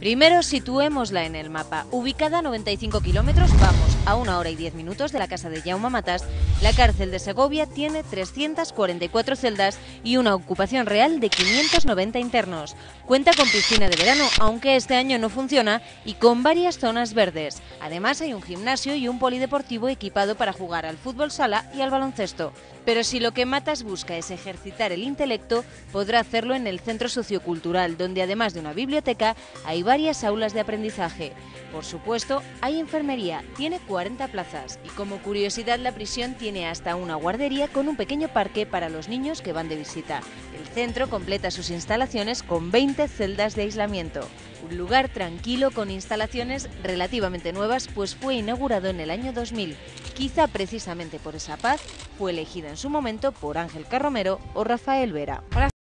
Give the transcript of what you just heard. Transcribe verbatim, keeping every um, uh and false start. Primero situémosla en el mapa. Ubicada a noventa y cinco kilómetros, vamos, a una hora y diez minutos de la casa de Jaume Matas, la cárcel de Segovia tiene trescientas cuarenta y cuatro celdas y una ocupación real de quinientos noventa internos. Cuenta con piscina de verano, aunque este año no funciona, y con varias zonas verdes. Además hay un gimnasio y un polideportivo equipado para jugar al fútbol sala y al baloncesto. Pero si lo que Matas busca es ejercitar el intelecto, podrá hacerlo en el centro sociocultural, donde además de una biblioteca, hay varias aulas de aprendizaje. Por supuesto, hay enfermería, tiene cuarenta plazas, y como curiosidad, la prisión tiene hasta una guardería con un pequeño parque para los niños que van de visita. El centro completa sus instalaciones con veinte celdas de aislamiento. Un lugar tranquilo con instalaciones relativamente nuevas, pues fue inaugurado en el año dos mil. Quizá precisamente por esa paz, fue elegida en su momento por Ángel Carromero o Rafael Vera.